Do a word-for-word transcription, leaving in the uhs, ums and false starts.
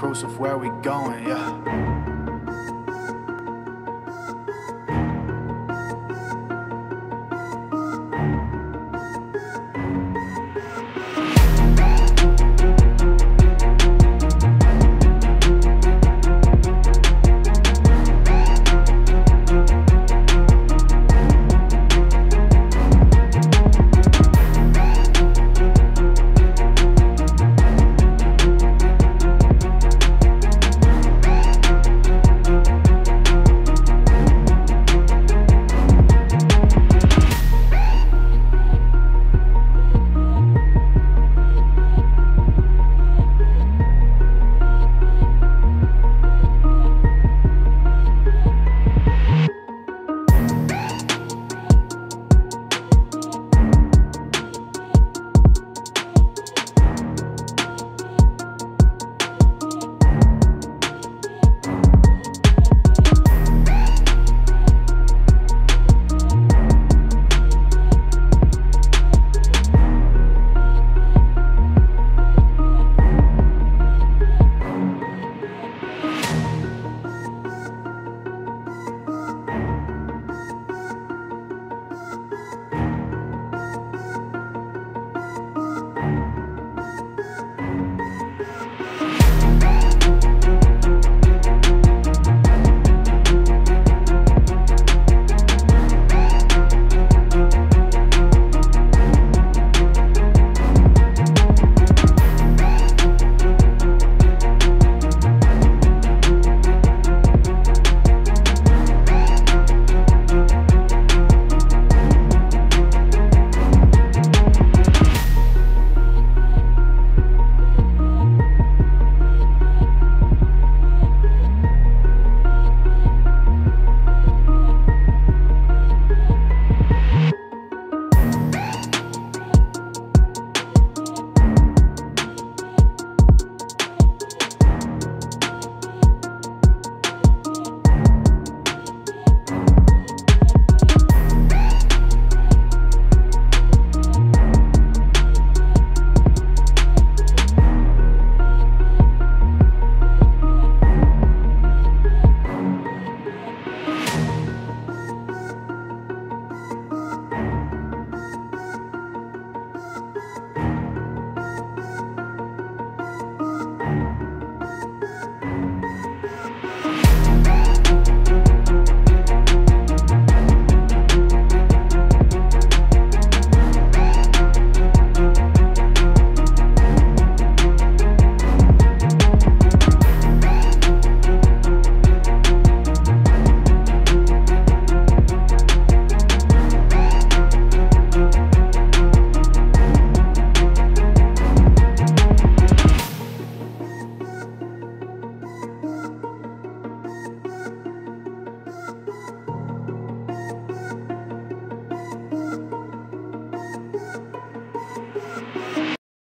Crusif, where we going, yeah.